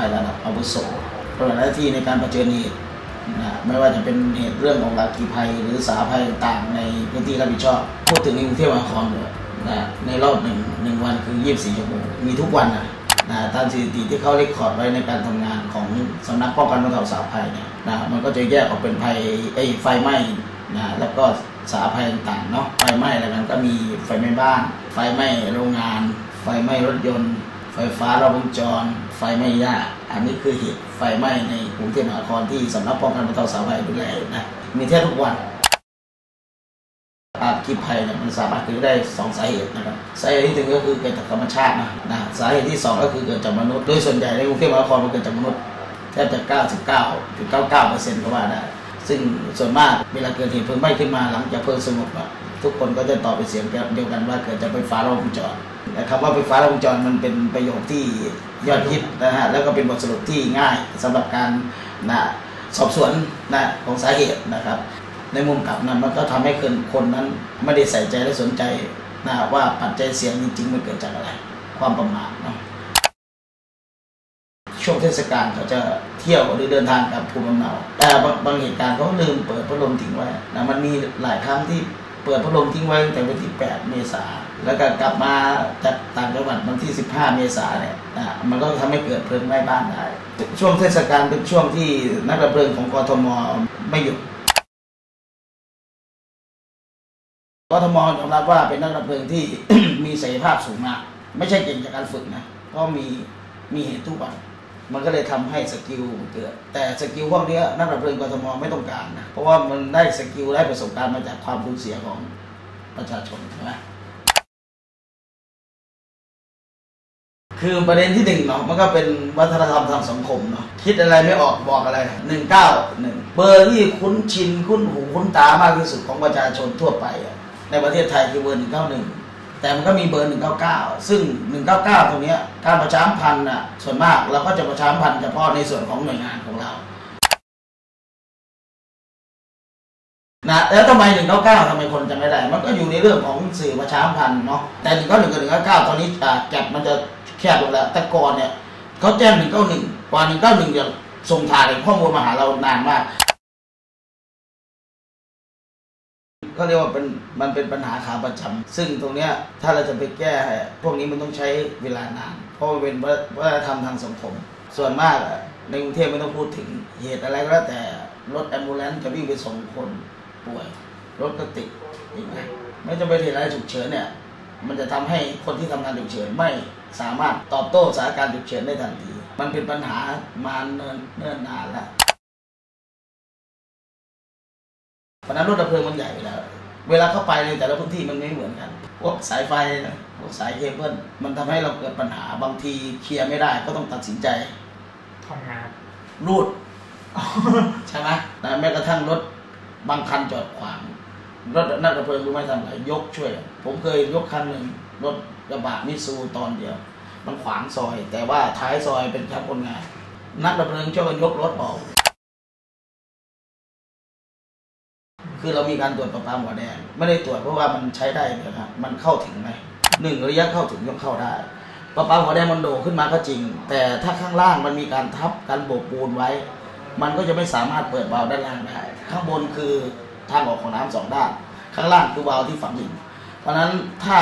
ในระดับอาวุโสปฏิบัติหน้าที่ในการเผชิญเหตุไม่ว่าจะเป็นเหตุเรื่องของราคีภัยหรือสาภัยต่างๆในพื้นที่รับผิดชอบพูดถึงในกรุงเทพมหานครเลยในรอบหนึ่งวันคือ24 ชั่วโมงมีทุกวันตามสถิติที่เขาเรคคอร์ดไว้ในการทำงานของสำนักป้องกันบรรเทาสาภัยมันก็จะแยกออกเป็นภัยไฟไหม้แล้วก็สาภัยต่างๆเนาะไฟไหม้อะไรกันก็มีไฟไหม้บ้านไฟไหม้โรงงานไฟไหม้รถยนต์ไฟฟ้ารอบวงจรไฟไหม้หญ้าอันนี้คือเหตุไฟไหม้ในกรุงเทพมหานครที่สำนักป้องกันบรรเทาสาภัยดูแลมีแทบทุกวันอาคีภัยเนี่ยมันสามารถเกิดได้2 สาเหตุนะครับสาเหตุที่หนึ่งก็คือเกิดจากธรรมชาติสาเหตุที่2ก็คือเกิดจากมนุษย์โดยส่วนใหญ่ในกรุงเทพมหานครมันเกิดจากมนุษย์แทบจะ 99.99% ก็ว่าได้ซึ่งส่วนมากเวลาเกิดเหตุเพลิงไหม้ขึ้นมาหลังจากเพลิงสงบทุกคนก็จะตอบเป็นเสียงเดียวกันว่าเกิดจากไฟฟ้าลัดวงจรแต่คำว่าไฟฟ้าลัดวงจรมันเป็นประโยคที่ยอดฮิตแล้วก็เป็นบทสรุปที่ง่ายสำหรับการสอบสวนของสาเหตุนะครับในมุมกลับนั้นมันก็ทำให้คนนั้นไม่ได้ใส่ใจและสนใจว่าปัจจัยเสี่ยงจริงๆมันเกิดจากอะไรความประมาทเนาะช่วงเทศกาลเขาจะเที่ยวหรือเดินทางกับภูมิลำเนาแต่บางเหตุการณ์เขาลืมเปิดพัดลมทิ้งไว้มันมีหลายครั้งที่เปิดพัดลมทิ้งไว้ตั้งแต่วันที่ 8 เมษายนแล้วก็กลับมาจากต่างจังหวัดวันที่ 15 เมษายนเนี่ยมันก็ทำให้เกิดเพลิงไหม้บ้านได้ช่วงเทศกาลเป็นช่วงที่นักดับเพลิงของกทม.ไม่หยุดกทม.ยอมรับว่าเป็นนักดับเพลิงที่ มีศักยภาพสูงมากไม่ใช่เก่งจากการฝึกนะเพราะมีเหตุทุกวันมันก็เลยทำให้สกิลเกิดแต่สกิลพวกนี้นักดับเพลิงกทม.ไม่ต้องการนะเพราะว่ามันได้สกิลได้ประสบการณ์มาจากความสูญเสียของประชาชนใช่ไหมคือประเด็นที่1เนาะมันก็เป็นวัฒนธรรมทางสังคมเนาะคิดอะไรไม่ออกบอกอะไร191เบอร์ที่คุ้นชินคุ้นหูคุ้นตามากที่สุดของประชาชนทั่วไปในประเทศไทยคือเบอร์191แต่มันก็มีเบอร์199ซึ่ง199ตรงนี้การประชาสัมพันธ์ส่วนมากเราก็จะประชาสัมพันธ์เฉพาะในส่วนของหน่วยงานของเราแล้วทำไม199ทำไมคนจำไม่ได้มันก็อยู่ในเรื่องของสื่อประชาสัมพันธ์เนาะแต่191 กับ 199ตอนนี้แกะมันจะแคบลงแล้วแต่ก่อนเนี่ยเขาแจ้ง191กว่า191จะส่งถ่ายข้อมูลมาหาเรานานมากเขาเรียกว่ามันเป็นปัญหาขาประจำซึ่งตรงเนี้ยถ้าเราจะไปแก้พวกนี้มันต้องใช้เวลานานเพราะมันเป็นวัฒนธรรมทางสังคมส่วนมากในกรุงเทพไม่ต้องพูดถึงเหตุอะไรก็แล้วแต่รถแอมบูเลนซ์จะวิ่งไปส่งคนป่วยรถก็ติดอีกนะไม่จำเป็นเหตุอะไรฉุกเฉินเนี่ยมันจะทำให้คนที่ทำงานฉุกเฉินไม่สามารถตอบโต้สถานการณ์ฉุกเฉินได้ทันทีมันเป็นปัญหามาเนิ่นนานแล้วเพราะนั้นรถดับเพลิงมันใหญ่ไปแล้วเวลาเข้าไปในแต่ละพื้นที่มันไม่เหมือนกันพวกสายไฟพวกสายเคเบิลมันทำให้เราเกิดปัญหาบางทีเคลียร์ไม่ได้ก็ต้องตัดสินใจทำงานรูด ใช่ไหมแม้กระทั่งรถบางคันจอดขวางรถนักดับเพลิงรู้ไหมทำอะไรยกช่วยผมเคยยกคันหนึ่งรถกระบะมิซูตอนเดียวมันขวางซอยแต่ว่าท้ายซอยเป็นแคมป์คนงานนักดับเพลิงช่วยกันยกรถออกคือเรามีการตรวจประปาหัวแดงไม่ได้ตรวจเพราะว่ามันใช้ได้นะครับมันเข้าถึงไหมระยะเข้าถึงย่อมเข้าได้ประปาหัวแดงมันโด่งขึ้นมาก็จริงแต่ถ้าข้างล่างมันมีการทับการโบกปูนไว้มันก็จะไม่สามารถเปิดวาล์วด้านล่างได้ข้างบนคือทางออกของน้ำ2 ด้านข้างล่างคือวาล์วที่ฝังดินเพราะฉะนั้นถ้า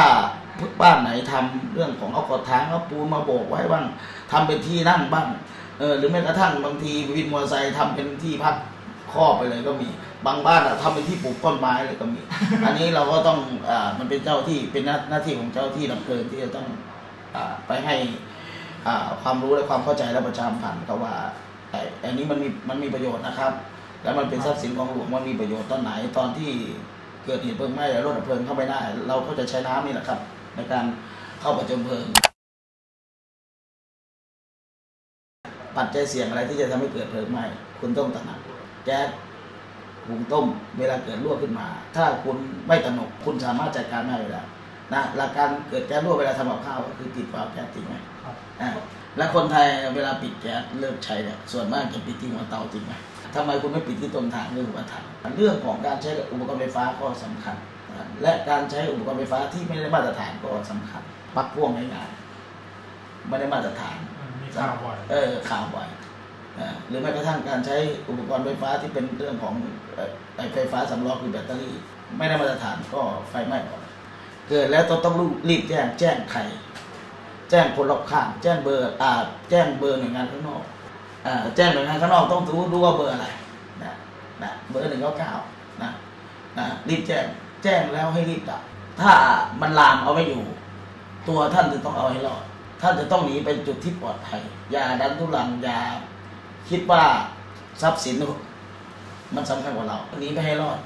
บ้านไหนทำเรื่องของเอากระถางเอาปูนมาโบกไว้บ้างทำเป็นที่นั่งบ้างหรือแม้กระทั่งบางทีวินมอเตอร์ไซค์ทำเป็นที่พักครอบไปเลยก็มีบางบ้านทำเป็นที่ปลูกต้นไม้เลยก็มีอันนี้เราก็ต้องมันเป็นเจ้าที่เป็นหน้าที่ของเจ้าที่ดับเพลิงที่จะต้องไปให้ความรู้และความเข้าใจและประชาสัมพันธ์ว่าอันนี้มันมีประโยชน์นะครับและมันเป็นทรัพย์สินของหลวงมันมีประโยชน์ตอนไหนตอนที่เกิดเหตุเพลิงไหม้แล้วรถดับเพลิงเข้าไปได้เราก็จะใช้น้ำนี่แหละครับในการเข้าประจมเพลิงปัจจัยเสี่ยงอะไรที่จะทำให้เกิดเพลิงไหม้คุณต้องตระหนักแก๊สหุงต้มเวลาเกิดรั่วขึ้นมาถ้าคุณไม่ตระหนกคุณสามารถจัดการได้อยู่แล้วหลักการเกิดแก๊สรั่วเวลาทำกับข้าวก็คือปิดวาล์วแก๊สจริงไหมและคนไทยเวลาปิดแก๊สเลิกใช้เนี่ยส่วนมากจะปิดที่หัวเตาจริงไหมทำไมคุณไม่ปิดที่ต้นทางเรื่องวัฏจักรเรื่องของการใช้อุปกรณ์ไฟฟ้าก็สำคัญและการใช้อุปกรณ์ไฟฟ้าที่ไม่ได้มาตรฐานก็สำคัญปลั๊กพ่วงง่ายๆไม่ได้มาตรฐานมี ข่าวบ่อยหรือแม้กระทั่งการใช้อุปกรณ์ไฟฟ้าที่เป็นเรื่องของไฟฟ้าสำรองคือแบตเตอรี่ไม่ได้มาตรฐานก็ไฟไหม้เกิดแล้วต้องรีบแจ้งใครแจ้งคนรอบข้างแจ้งเบอร์หน่วยงานข้างนอกแจ้งหน่วยงานข้างนอกต้องรู้ว่าเบอร์อะไรนะเบอร์199นะรีบแจ้งแล้วให้รีบดับถ้ามันลามเอาไม่อยู่ตัวท่านจะต้องเอาให้รอดท่านจะต้องหนีไปจุดที่ปลอดภัยอย่าดันทุรังอย่าคิดว่าทรัพย์สินมันสำคัญกว่าเราหนีไปให้รอด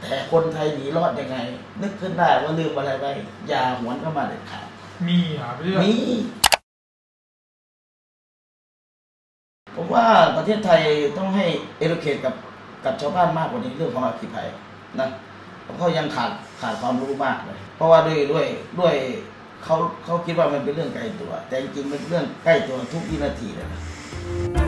แต่คนไทยหนีรอดยังไงนึกขึ้นได้ว่าลืมอะไรไปอย่าหวนเข้ามาเด็ดขาดมีครับมีผมว่าประเทศไทยต้องให้educateกับชาวบ้านมากกว่านี้เรื่องของอัคคีภัยนะเขายังขาดความรู้มากเลยเพราะว่าด้วยเขาคิดว่ามันเป็นเรื่องไกลตัวแต่จริงๆมันเรื่องใกล้ตัวทุกวินาทีเลย